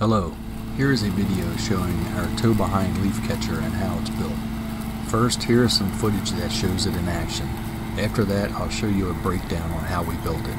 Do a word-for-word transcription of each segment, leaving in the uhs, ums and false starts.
Hello, here is a video showing our tow behind leaf catcher and how it's built. First, here is some footage that shows it in action. After that, I'll show you a breakdown on how we built it.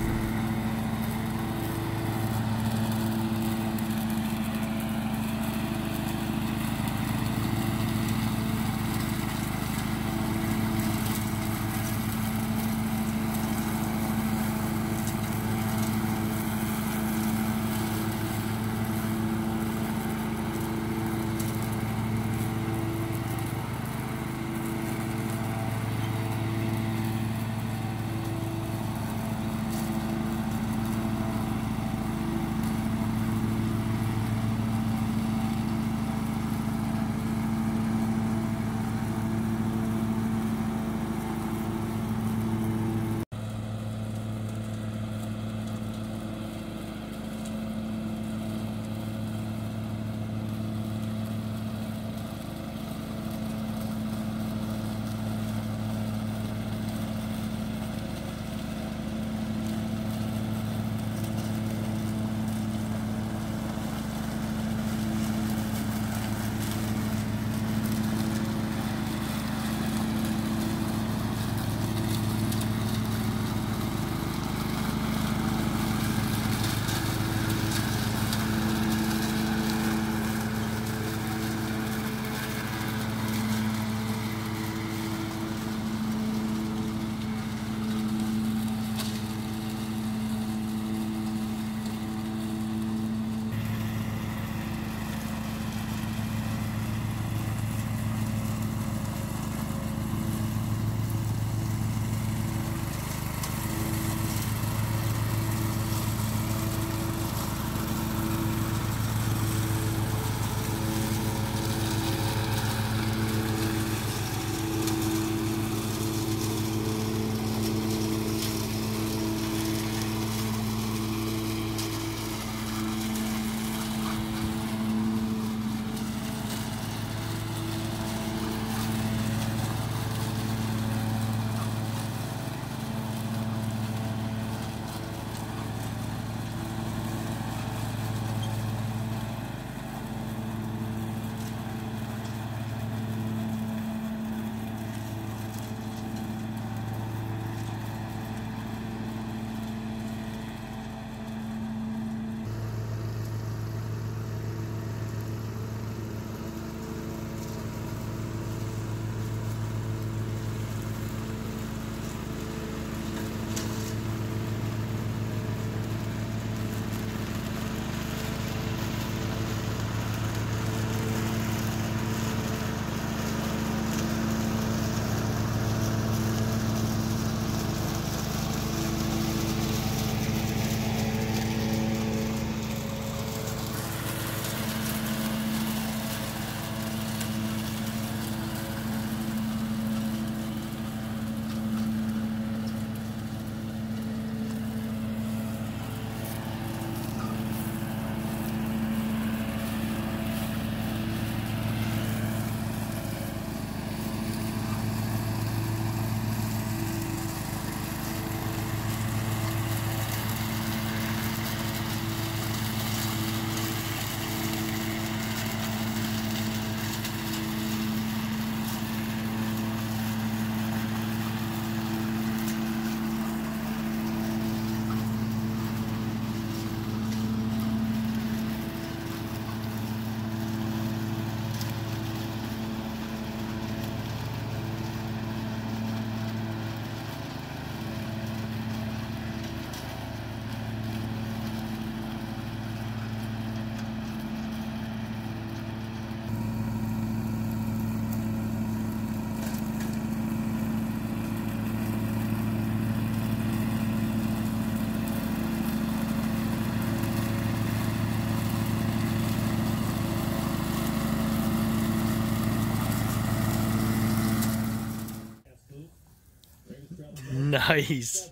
Nice.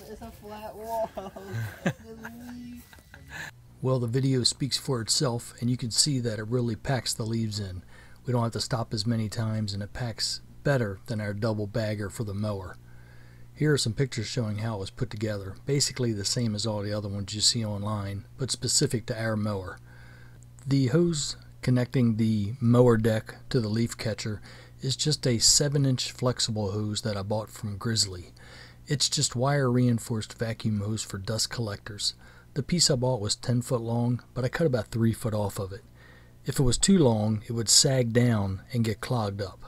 It's a flat wall. Well, the video speaks for itself, and you can see that it really packs the leaves in. We don't have to stop as many times, and it packs better than our double bagger for the mower. Here are some pictures showing how it was put together, basically the same as all the other ones you see online, but specific to our mower. The hose connecting the mower deck to the leaf catcher is just a seven inch flexible hose that I bought from Grizzly. It's just wire reinforced vacuum hose for dust collectors. The piece I bought was ten foot long, but I cut about three foot off of it. If it was too long, it would sag down and get clogged up.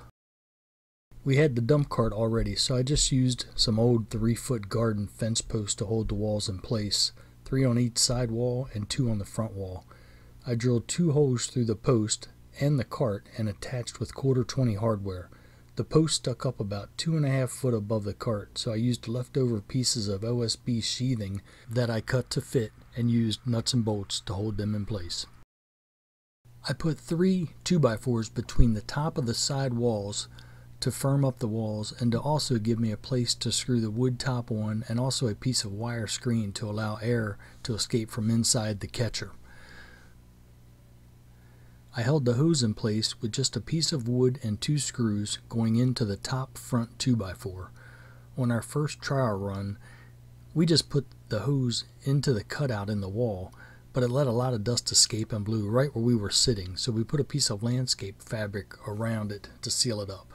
We had the dump cart already, so I just used some old three foot garden fence posts to hold the walls in place, three on each side wall and two on the front wall. I drilled two holes through the post and the cart and attached with quarter twenty hardware. The post stuck up about two and a half foot above the cart, so I used leftover pieces of O S B sheathing that I cut to fit and used nuts and bolts to hold them in place. I put three two by fours between the top of the side walls to firm up the walls and to also give me a place to screw the wood top on, and also a piece of wire screen to allow air to escape from inside the catcher. I held the hose in place with just a piece of wood and two screws going into the top front two by four. On our first trial run, we just put the hose into the cutout in the wall, but it let a lot of dust escape and blew right where we were sitting, so we put a piece of landscape fabric around it to seal it up.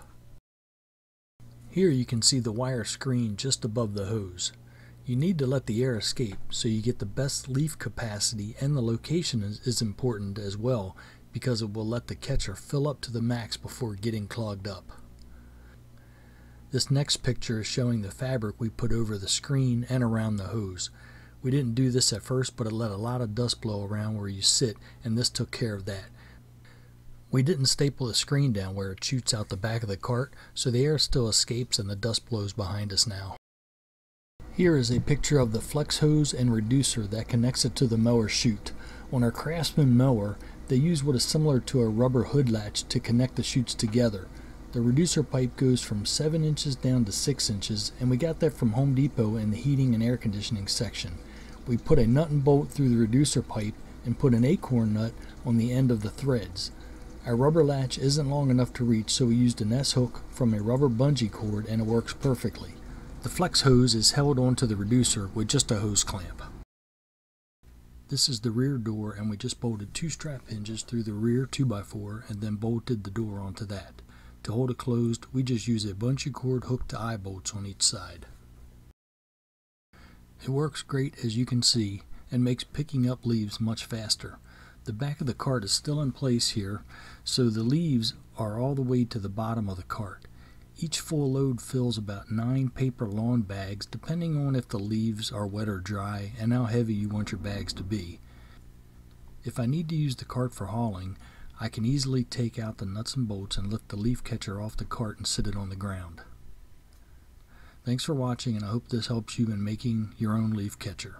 Here you can see the wire screen just above the hose. You need to let the air escape so you get the best leaf capacity, and the location is, is important as well, because it will let the catcher fill up to the max before getting clogged up. This next picture is showing the fabric we put over the screen and around the hose. We didn't do this at first, but it let a lot of dust blow around where you sit, and this took care of that. We didn't staple the screen down where it shoots out the back of the cart, so the air still escapes and the dust blows behind us now. Here is a picture of the flex hose and reducer that connects it to the mower chute. On our Craftsman mower, they use what is similar to a rubber hood latch to connect the chutes together. The reducer pipe goes from seven inches down to six inches, and we got that from Home Depot in the heating and air conditioning section. We put a nut and bolt through the reducer pipe and put an acorn nut on the end of the threads. Our rubber latch isn't long enough to reach, so we used an S-hook from a rubber bungee cord, and it works perfectly. The flex hose is held onto the reducer with just a hose clamp. This is the rear door, and we just bolted two strap hinges through the rear two by four and then bolted the door onto that. To hold it closed, we just use a bungee cord hooked to eye bolts on each side. It works great, as you can see, and makes picking up leaves much faster. The back of the cart is still in place here, so the leaves are all the way to the bottom of the cart. Each full load fills about nine paper lawn bags, depending on if the leaves are wet or dry and how heavy you want your bags to be. If I need to use the cart for hauling, I can easily take out the nuts and bolts and lift the leaf catcher off the cart and sit it on the ground. Thanks for watching, and I hope this helps you in making your own leaf catcher.